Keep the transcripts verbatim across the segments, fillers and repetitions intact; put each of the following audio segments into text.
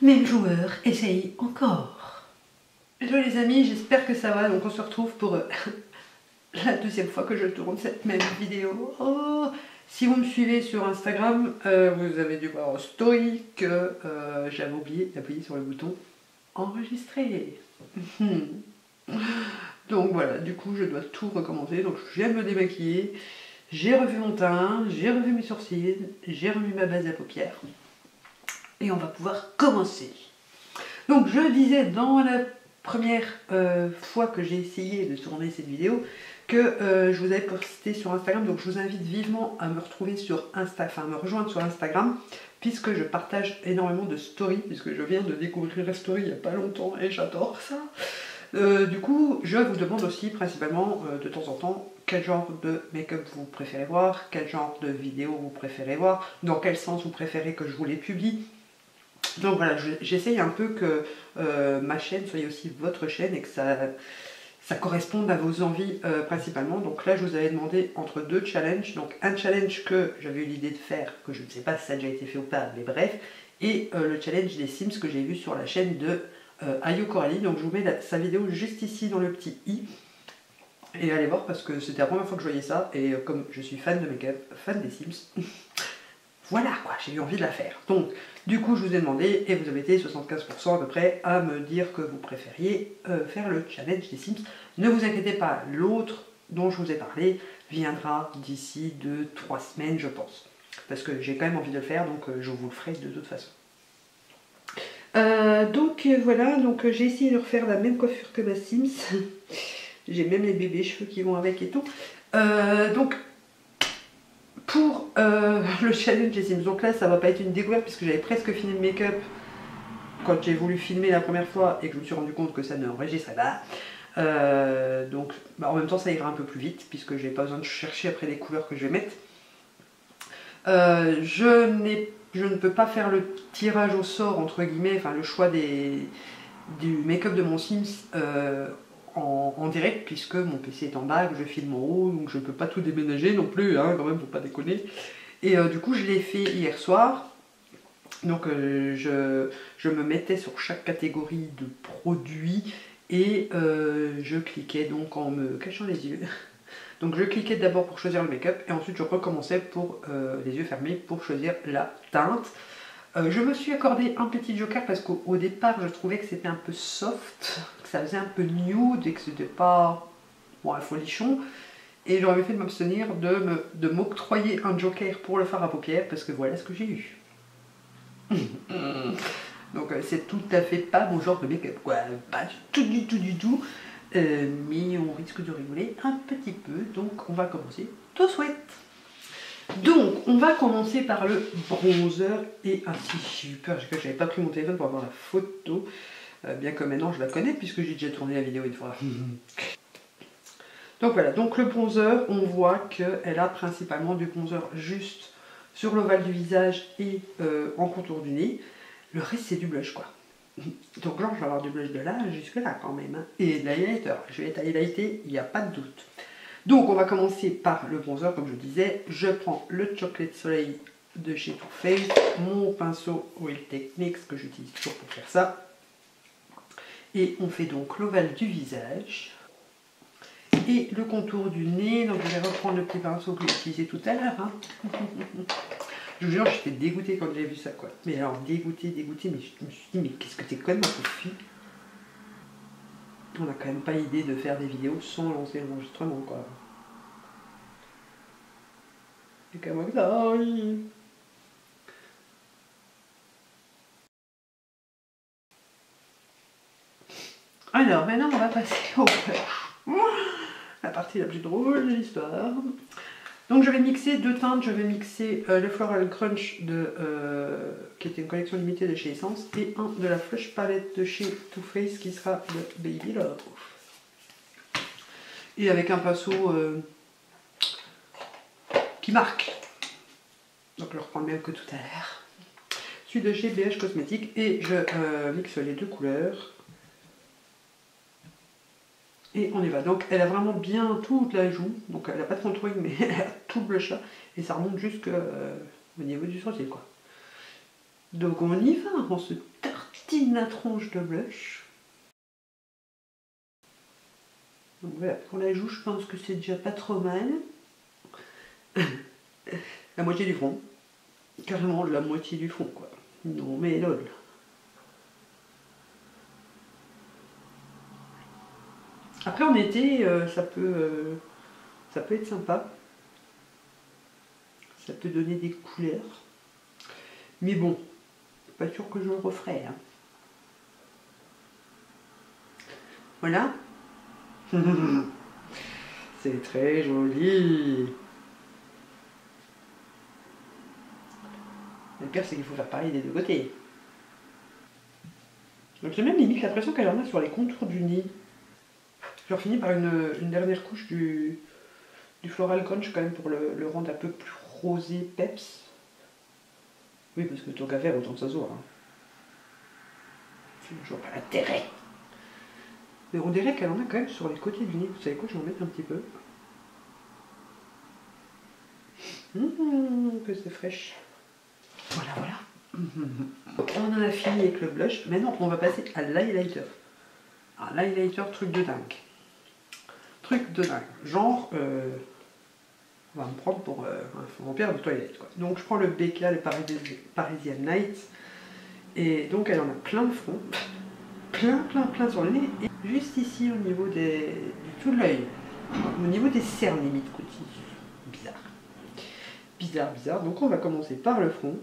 Même joueur, essaye encore. Hello les amis, j'espère que ça va. Donc on se retrouve pour euh, la deuxième fois que je tourne cette même vidéo. Oh, si vous me suivez sur Instagram, euh, vous avez dû voir en story que euh, j'avais oublié d'appuyer sur le bouton enregistrer. Donc voilà, du coup je dois tout recommencer. Donc je viens de me démaquiller, j'ai revu mon teint, j'ai revu mes sourcils, j'ai revu ma base à paupières. Et on va pouvoir commencer. Donc je disais dans la première euh, fois que j'ai essayé de tourner cette vidéo que euh, je vous avais posté sur Instagram. Donc je vous invite vivement à me retrouver sur Insta, enfin me rejoindre sur Instagram, puisque je partage énormément de stories, puisque je viens de découvrir la story il n'y a pas longtemps et j'adore ça. Euh, du coup je vous demande aussi principalement euh, de temps en temps quel genre de make-up vous préférez voir, quel genre de vidéo vous préférez voir, dans quel sens vous préférez que je vous les publie. Donc voilà, j'essaye un peu que euh, ma chaîne soit aussi votre chaîne et que ça, ça corresponde à vos envies euh, principalement. Donc là, je vous avais demandé entre deux challenges. Donc un challenge que j'avais eu l'idée de faire, que je ne sais pas si ça a déjà été fait ou pas, mais bref. Et euh, le challenge des Sims que j'ai vu sur la chaîne de euh, Ayo Coralie. Donc je vous mets la, sa vidéo juste ici dans le petit i. Et allez voir parce que c'était la première fois que je voyais ça. Et euh, comme je suis fan de make-up, fan des Sims... Voilà quoi, j'ai eu envie de la faire. Donc, du coup, je vous ai demandé, et vous avez été soixante-quinze pour cent à peu près à me dire que vous préfériez euh, faire le challenge des Sims. Ne vous inquiétez pas, l'autre dont je vous ai parlé viendra d'ici deux trois semaines, je pense. Parce que j'ai quand même envie de le faire, donc euh, je vous le ferai de toute façon. Euh, donc euh, voilà, donc euh, j'ai essayé de refaire la même coiffure que ma Sims. J'ai même les bébés cheveux qui vont avec et tout. Euh, donc... Pour euh, le challenge des Sims, donc là ça va pas être une découverte puisque j'avais presque fini le make-up quand j'ai voulu filmer la première fois et que je me suis rendu compte que ça ne enregistrait pas. Euh, donc bah, en même temps ça ira un peu plus vite puisque j'ai pas besoin de chercher après les couleurs que je vais mettre. Euh, je, n'ai, je ne peux pas faire le tirage au sort entre guillemets, enfin le choix des, du make-up de mon Sims euh, En, en direct puisque mon P C est en bas, que je filme en haut, donc je ne peux pas tout déménager non plus, hein, quand même, pour pas déconner. Et euh, du coup je l'ai fait hier soir, donc euh, je, je me mettais sur chaque catégorie de produits et euh, je cliquais donc en me cachant les yeux. Donc je cliquais d'abord pour choisir le make-up et ensuite je recommençais pour euh, les yeux fermés pour choisir la teinte. Euh, je me suis accordé un petit joker parce qu'au départ je trouvais que c'était un peu soft, que ça faisait un peu nude et que c'était pas bon, un folichon. Et j'aurais fait de m'abstenir de m'octroyer un joker pour le fard à paupières parce que voilà ce que j'ai eu. Donc euh, c'est tout à fait pas mon genre de make-up, quoi. Pas du tout, du tout, du tout. Euh, mais on risque de rigoler un petit peu, donc on va commencer tout souhait. Donc, on va commencer par le bronzer. Et ainsi, j'ai eu peur que j'avais pas pris mon téléphone pour avoir la photo. Euh, bien que maintenant je la connais puisque j'ai déjà tourné la vidéo une fois. Donc voilà, donc le bronzer, on voit qu'elle a principalement du bronzer juste sur l'ovale du visage et euh, en contour du nez. Le reste, c'est du blush quoi. Donc là, je vais avoir du blush de là jusque là quand même. Hein. Et de l'highlighter. Je vais être highlighté, il n'y a pas de doute. Donc on va commencer par le bronzer, comme je disais, je prends le Chocolate Soleil de chez Too Faced, mon pinceau Real Techniques que j'utilise toujours pour faire ça. Et on fait donc l'ovale du visage et le contour du nez. Donc je vais reprendre le petit pinceau que j'ai utilisé tout à l'heure. Hein. Je vous jure, j'étais dégoûtée quand j'ai vu ça quoi. Mais alors dégoûtée, dégoûtée, mais je me suis dit mais qu'est-ce que t'es conne ma fille. On n'a quand même pas idée de faire des vidéos sans lancer l'enregistrement quoi. C'est comme ça. Alors maintenant on va passer au blush. La partie la plus drôle de l'histoire. Donc je vais mixer deux teintes, je vais mixer euh, le Floral Crunch de, euh, qui était une collection limitée de chez Essence et un de la Flush Palette de chez Too Faced qui sera le Baby Love. Et avec un pinceau euh, qui marque. Donc je reprends le même que tout à l'heure. Celui de chez B H Cosmetics et je euh, mixe les deux couleurs. Et on y va, donc elle a vraiment bien toute la joue, donc elle n'a pas de contouring mais elle a tout le blush là et ça remonte jusqu'au euh, niveau du sourcil quoi. Donc on y va, on se tarte pastine la tranche de blush. Donc voilà, pour la joue, je pense que c'est déjà pas trop mal. La moitié du front. Carrément la moitié du front, quoi. Non mais lol. Après en été, euh, ça peut, euh, ça peut être sympa. Ça peut donner des couleurs. Mais bon, pas sûr que je le referai. Hein. Voilà. C'est très joli. Le pire, c'est qu'il faut faire pareil des deux côtés. Donc j'ai même limite l'impression qu'elle en a sur les contours du nez. Je finis par une, une dernière couche du, du floral crunch quand même pour le, le rendre un peu plus rosé peps. Oui, parce que tant qu'à faire, autant que ça se voit. Hein. Je vois pas l'intérêt. Mais on dirait qu'elle en a quand même sur les côtés du nez. Vous savez quoi, je vais en mettre un petit peu. Mmh, que c'est fraîche. Voilà, voilà. On en a fini avec le blush. Maintenant, on va passer à l'highlighter. Un highlighter truc de dingue. Truc de dingue. Genre, euh, on va me prendre pour euh, un vampire de toilette, quoi. Donc, je prends le B K le Parisien night. Et donc, elle en a plein de front. Plein, plein, plein sur le nez. Et juste ici, au niveau des, du tout de l'œil. Au niveau des cernes, limite, côté. Bizarre. Bizarre, bizarre. Donc, on va commencer par le front.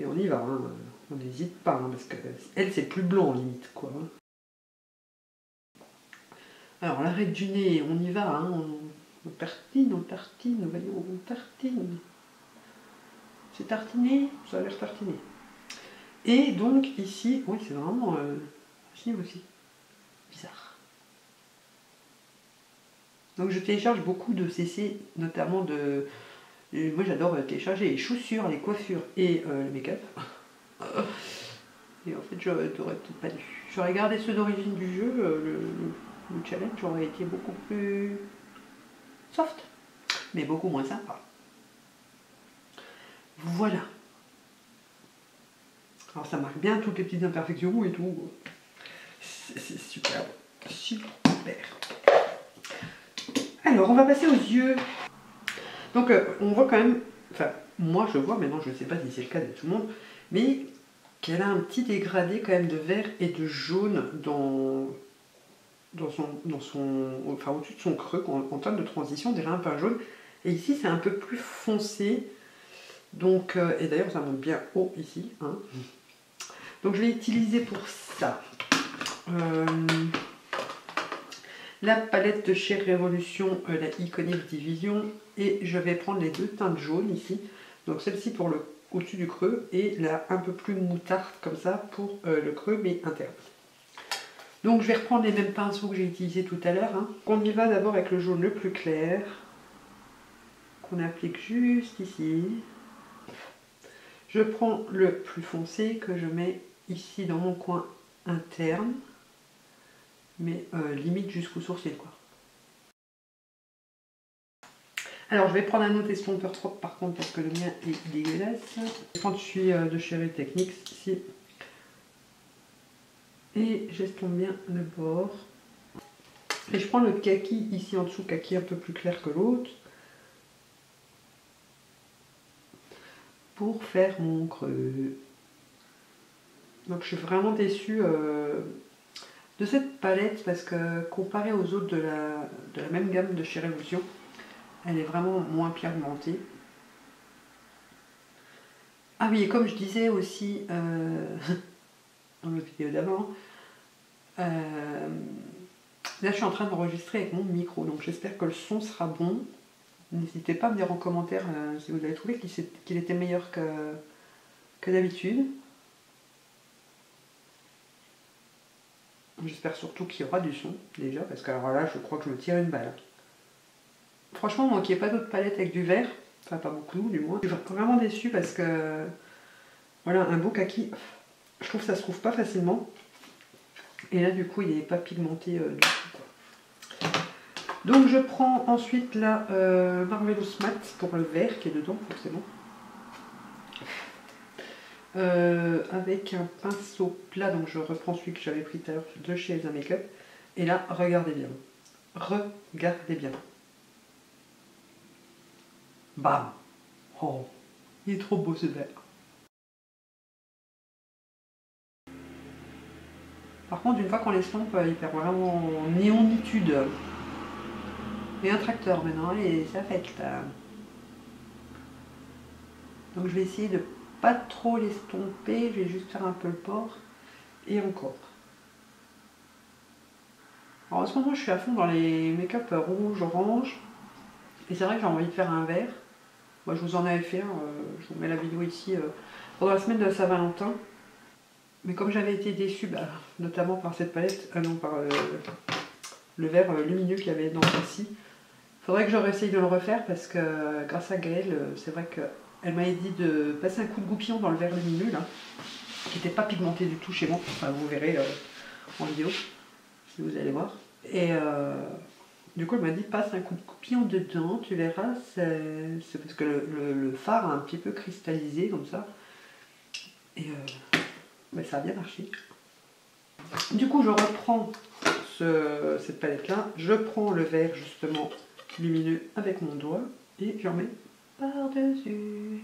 Et on y va, hein. On n'hésite pas, hein, parce que elle c'est plus blanc limite quoi. Alors l'arête du nez, on y va, hein, on, on tartine, on tartine, voyons, on tartine. C'est tartiné, ça a l'air tartiné. Et donc ici, oui c'est vraiment euh, ici aussi, bizarre. Donc je télécharge beaucoup de C C, notamment de, euh, moi j'adore télécharger les chaussures, les coiffures et euh, le make-up. Et en fait, je n'aurais peut-être pas dû. J'aurais gardé ceux d'origine du jeu, le, le, le challenge aurait été beaucoup plus soft, mais beaucoup moins sympa. Voilà. Alors ça marque bien toutes les petites imperfections et tout. C'est superbe. Super. Alors on va passer aux yeux. Donc euh, on voit quand même, enfin moi je vois, maintenant je ne sais pas si c'est le cas de tout le monde, mais qu'elle a un petit dégradé quand même de vert et de jaune dans, dans son, dans son, enfin au-dessus de son creux, en, en termes de transition, déjà un peu jaune. Et ici, c'est un peu plus foncé. Donc, euh, et d'ailleurs, ça monte bien haut ici. Hein. Donc, je vais utiliser pour ça euh, la palette de chez Révolution, euh, la iconique division. Et je vais prendre les deux teintes jaunes ici. Donc, celle-ci pour le au-dessus du creux et là un peu plus moutarde comme ça pour euh, le creux mais interne. Donc je vais reprendre les mêmes pinceaux que j'ai utilisés tout à l'heure. Hein. On y va d'abord avec le jaune le plus clair qu'on applique juste ici. Je prends le plus foncé que je mets ici dans mon coin interne mais euh, limite jusqu'au sourcil quoi. Alors je vais prendre un autre estompeur trop par contre parce que le mien est dégueulasse. Je prends celui de chez Real Techniques ici. Et j'estompe bien le bord. Et je prends le kaki ici en dessous, kaki un peu plus clair que l'autre. Pour faire mon creux. Donc je suis vraiment déçue euh, de cette palette parce que comparée aux autres de la, de la même gamme de chez Révolution, elle est vraiment moins pigmentée. Ah oui, et comme je disais aussi euh, dans la vidéo d'avant, euh, là je suis en train d'enregistrer avec mon micro, donc j'espère que le son sera bon. N'hésitez pas à me dire en commentaire euh, si vous avez trouvé qu'il qu'il était meilleur que, que d'habitude. J'espère surtout qu'il y aura du son, déjà, parce que alors là je crois que je me tire une balle. Franchement, moi qui n'ai pas d'autres palettes avec du vert, enfin pas beaucoup du moins, je suis vraiment déçue parce que voilà, un beau kaki, je trouve que ça se trouve pas facilement. Et là du coup il n'est pas pigmenté euh, du tout quoi. Donc je prends ensuite la euh, Marmelous Matte pour le vert qui est dedans forcément. euh, avec un pinceau plat. Donc je reprends celui que j'avais pris tout à l'heure de chez Elsa Makeup. Et là, regardez bien. Regardez bien. Bam! Oh, il est trop beau ce vert. Par contre, une fois qu'on l'estompe, il perd vraiment en néonitude. Et un tracteur maintenant, et ça affecte. Donc je vais essayer de pas trop l'estomper, je vais juste faire un peu le port. Et encore. Alors en ce moment, je suis à fond dans les make-up rouge, orange. Et c'est vrai que j'ai envie de faire un vert. Moi, je vous en avais fait un, euh, je vous mets la vidéo ici, euh, pendant la semaine de Saint-Valentin. Mais comme j'avais été déçue, bah, notamment par cette palette, ah non, par euh, le vert euh, lumineux qu'il y avait dans celle-ci, faudrait que je réessaye de le refaire parce que euh, grâce à Gaëlle, euh, c'est vrai qu'elle m'avait dit de passer un coup de goupillon dans le vert lumineux, là, qui n'était pas pigmenté du tout chez moi, enfin, vous verrez euh, en vidéo, si vous allez voir. Et euh, du coup, elle m'a dit, passe un coup de goupillon dedans, tu verras, c'est parce que le, le, le fard a un petit peu cristallisé, comme ça, et... Euh, mais ça a bien marché. Du coup, je reprends ce, cette palette-là. Je prends le vert, justement, lumineux avec mon doigt. Et j'en mets par-dessus.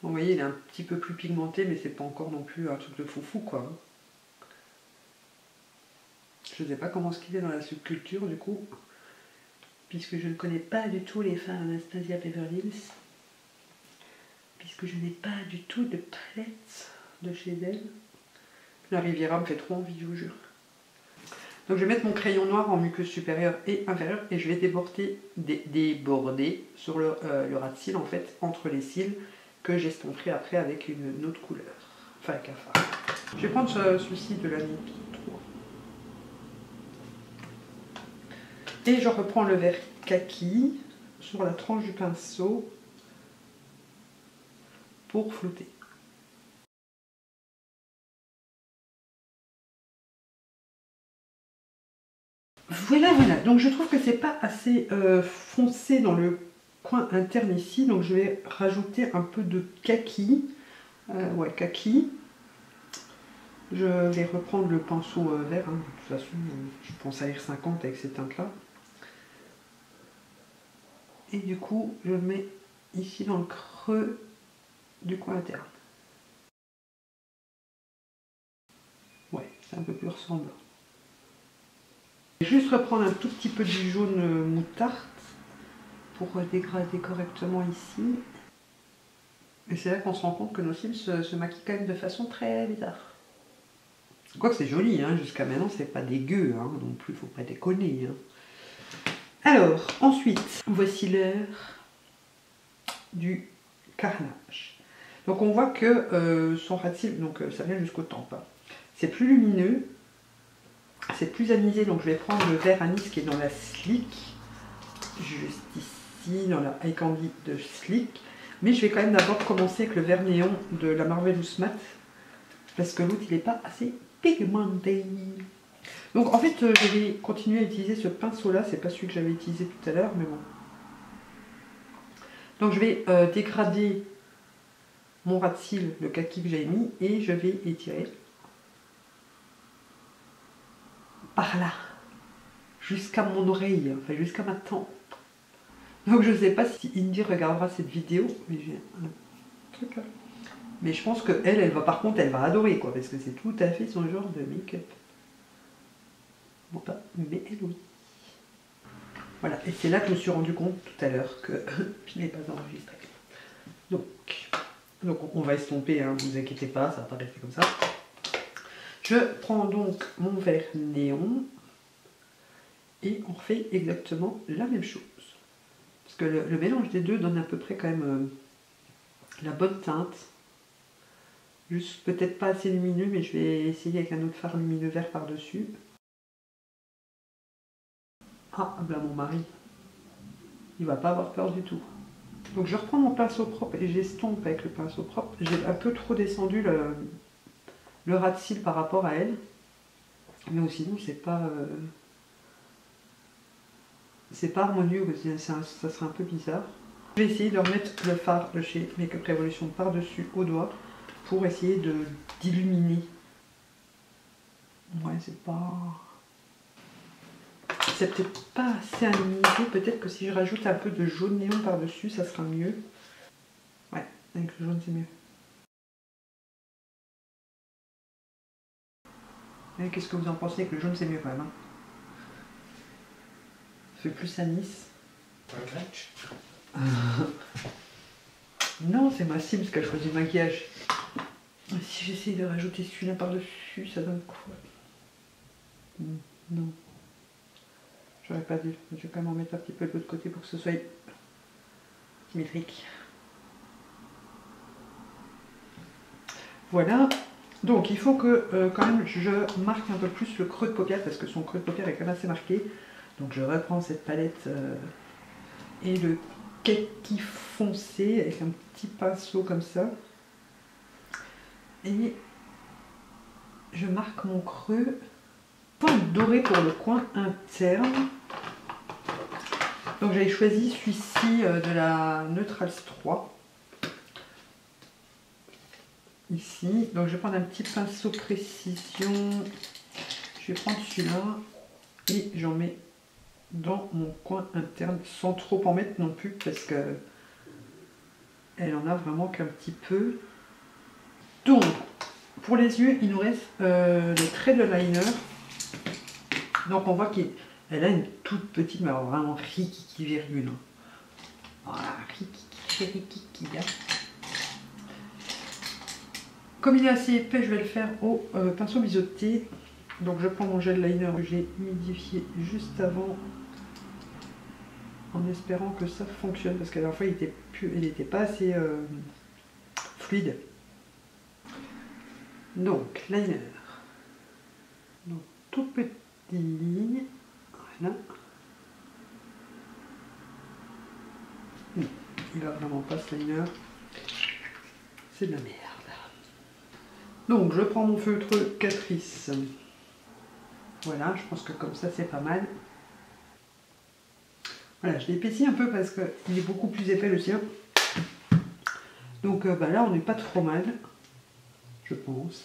Bon, vous voyez, il est un petit peu plus pigmenté, mais c'est pas encore non plus un truc de foufou, quoi. Je sais pas comment ce qu'il est dans la subculture, du coup... puisque je ne connais pas du tout les fards Anastasia Beverly Hills, puisque je n'ai pas du tout de palette de chez elle. La Riviera me fait trop envie, je vous jure. Donc je vais mettre mon crayon noir en muqueuse supérieure et inférieure, et je vais déborder, dé, déborder sur le, euh, le ras de cils, en fait, entre les cils, que j'estomperai après avec une, une autre couleur, enfin avec un fard. Je vais prendre celui-ci de la Neutral trois. Et je reprends le vert kaki sur la tranche du pinceau pour flouter. Voilà, voilà. Donc je trouve que c'est pas assez euh, foncé dans le coin interne ici. Donc je vais rajouter un peu de kaki. Euh, ouais, kaki. Je vais reprendre le pinceau euh, vert. Hein. De toute façon, je pense à R cinquante avec ces teintes-là. Et du coup, je le mets ici dans le creux du coin interne. Ouais, c'est un peu plus ressemblant. Je vais juste reprendre un tout petit peu du jaune moutarde pour dégrader correctement ici. Et c'est là qu'on se rend compte que nos cils se, se maquillent quand même de façon très bizarre. Quoique c'est joli, hein, jusqu'à maintenant c'est pas dégueu hein, non plus, faut pas déconner. Hein. Alors, ensuite, voici l'heure du carnage. Donc on voit que euh, son ras de cils, donc euh, ça vient jusqu'aux tempes. Hein. C'est plus lumineux, c'est plus anisé, donc je vais prendre le vert anis qui est dans la Slick, juste ici, dans la Eye Candy de Slick. Mais je vais quand même d'abord commencer avec le vert néon de la Marmelous Matte, parce que l'autre il n'est pas assez pigmenté. Donc en fait je vais continuer à utiliser ce pinceau là, c'est pas celui que j'avais utilisé tout à l'heure mais bon. Donc je vais euh, dégrader mon ras de cils, le kaki que j'ai mis, et je vais étirer par là, jusqu'à mon oreille, enfin jusqu'à ma tempe. Donc je sais pas si Indy regardera cette vidéo, mais j'ai un truc là. Mais je pense que elle, elle va, par contre, elle va adorer, quoi, parce que c'est tout à fait son genre de make-up. Bon, pas, mais elle, oui. Voilà, et c'est là que je me suis rendu compte tout à l'heure que je n'ai pas enregistré. Donc, donc, on va estomper, hein, ne vous inquiétez pas, ça va pas rester comme ça. Je prends donc mon vert néon, et on fait exactement la même chose. Parce que le, le mélange des deux donne à peu près quand même euh, la bonne teinte. Juste peut-être pas assez lumineux, mais je vais essayer avec un autre fard lumineux vert par-dessus. Ah, ben mon mari, il va pas avoir peur du tout. Donc je reprends mon pinceau propre et j'estompe avec le pinceau propre. J'ai un peu trop descendu le, le ras de cils par rapport à elle. Mais sinon, c'est pas... Euh... C'est pas harmonieux au quotidien, ça serait un peu bizarre. Je vais essayer de remettre le fard de chez Makeup Révolution par-dessus au doigt pour essayer de d'illuminer. Ouais, c'est pas... C'est peut-être pas assez harmonisé, peut-être que si je rajoute un peu de jaune néon par-dessus, ça sera mieux. Ouais, avec le jaune c'est mieux. Qu'est-ce que vous en pensez? Que le jaune c'est mieux quand même. Hein. Ça fait plus à Nice. Non, c'est ma Sims qui a choisi le maquillage. Si j'essaye de rajouter celui-là par-dessus, ça donne quoi? Non. J'aurais pas dû. Je vais quand même en mettre un petit peu de l'autre côté pour que ce soit symétrique. Voilà. Donc il faut que euh, quand même je marque un peu plus le creux de paupière parce que son creux de paupière est quand même assez marqué. Donc je reprends cette palette euh, et le kaki foncé avec un petit pinceau comme ça. Et je marque mon creux. Point doré pour le coin interne. Donc j'avais choisi celui-ci euh, de la Neutral trois. Ici, donc je vais prendre un petit pinceau précision, je vais prendre celui-là et j'en mets dans mon coin interne sans trop en mettre non plus parce que elle en a vraiment qu'un petit peu. Donc pour les yeux il nous reste euh, les traits de liner, donc on voit qu'elle a une toute petite, mais alors vraiment rikiki virgule, voilà, rikiki rikiki là. Comme il est assez épais, je vais le faire au euh, pinceau biseauté. Donc je prends mon gel liner que j'ai humidifié juste avant en espérant que ça fonctionne parce qu'à la fois il n'était plus, il n'était pas assez euh, fluide. Donc liner. Donc toute petite ligne. Voilà. Non, il va vraiment pas ce liner. C'est de la merde. Donc je prends mon feutre Catrice. Voilà, je pense que comme ça c'est pas mal. Voilà, je l'épaissis un peu parce qu'il est beaucoup plus épais le sien. Donc euh, bah là on n'est pas trop mal, je pense.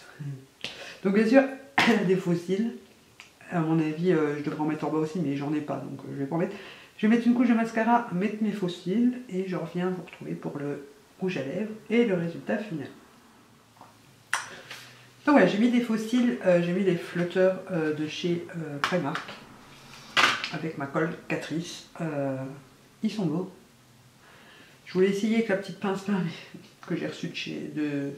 Donc bien sûr, elle a des faux cils. À mon avis, euh, je devrais en mettre en bas aussi, mais j'en ai pas, donc euh, je vais pas en mettre. Je vais mettre une couche de mascara, mettre mes faux cils, et je reviens vous retrouver pour le rouge à lèvres et le résultat final. Donc voilà, j'ai mis des faux cils, euh, j'ai mis les flotteurs euh, de chez euh, Primark avec ma colle Catrice. Euh, ils sont beaux. Je voulais essayer avec la petite pince que j'ai reçue de chez, de,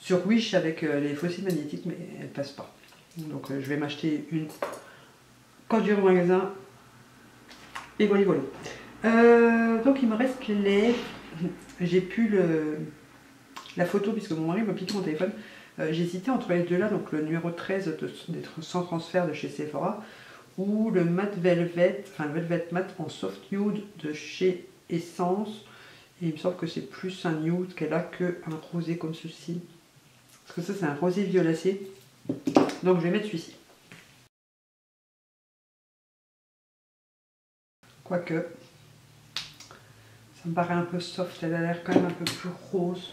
sur Wish avec euh, les faux cils magnétiques, mais elle passe pas. Donc euh, je vais m'acheter une quand j'irai au magasin. Et voilà, voilà. Euh, donc il me reste les lèvres. J'ai pu le, la photo puisque mon mari m'a piqué mon téléphone. Euh, J'hésitais entre les deux là, donc le numéro treize de, de, sans transfert de chez Sephora ou le matte velvet, enfin le velvet matte en soft nude de chez Essence. Et il me semble que c'est plus un nude qu'elle a que un rosé comme ceci. Parce que ça c'est un rosé violacé. Donc je vais mettre celui-ci. Quoique, ça me paraît un peu soft, elle a l'air quand même un peu plus rose.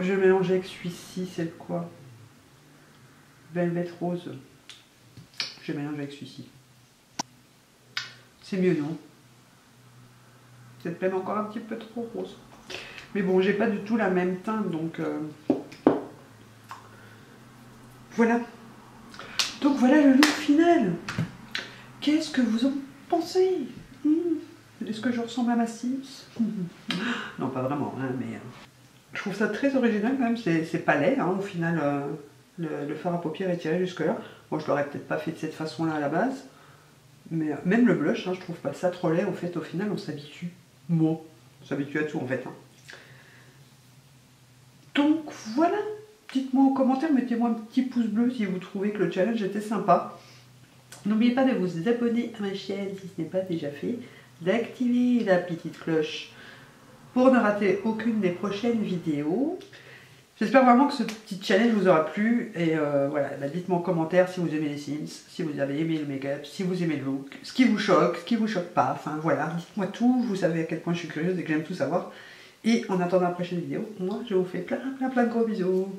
Je vais mélanger avec celui-ci, c'est quoi? Velvet rose. Je vais mélanger avec celui-ci. C'est mieux, non? C'est même encore un petit peu trop rose. Mais bon, j'ai pas du tout la même teinte, donc... Euh... Voilà. Donc voilà le look final. Qu'est-ce que vous en pensez? mmh. Est-ce que je ressemble à ma Sims? mmh. Non, pas vraiment, hein, mais... Euh... Je trouve ça très original quand même, ces palais, hein, au final euh, le, le fard à paupières est tiré jusque là. Bon, je l'aurais peut-être pas fait de cette façon là à la base, mais euh, même le blush, hein, je trouve pas ça trop laid, au fait, au final on s'habitue, bon, on s'habitue à tout en fait. Hein. Donc voilà, dites-moi en commentaire, mettez-moi un petit pouce bleu si vous trouvez que le challenge était sympa. N'oubliez pas de vous abonner à ma chaîne si ce n'est pas déjà fait, d'activer la petite cloche pour ne rater aucune des prochaines vidéos. J'espère vraiment que ce petit challenge vous aura plu. Et euh, voilà, bah dites-moi en commentaire si vous aimez les Sims, si vous avez aimé le make-up, si vous aimez le look, ce qui vous choque, ce qui vous choque pas. Enfin voilà, dites-moi tout. Vous savez à quel point je suis curieuse et que j'aime tout savoir. Et en attendant la prochaine vidéo, moi je vous fais plein plein plein de gros bisous.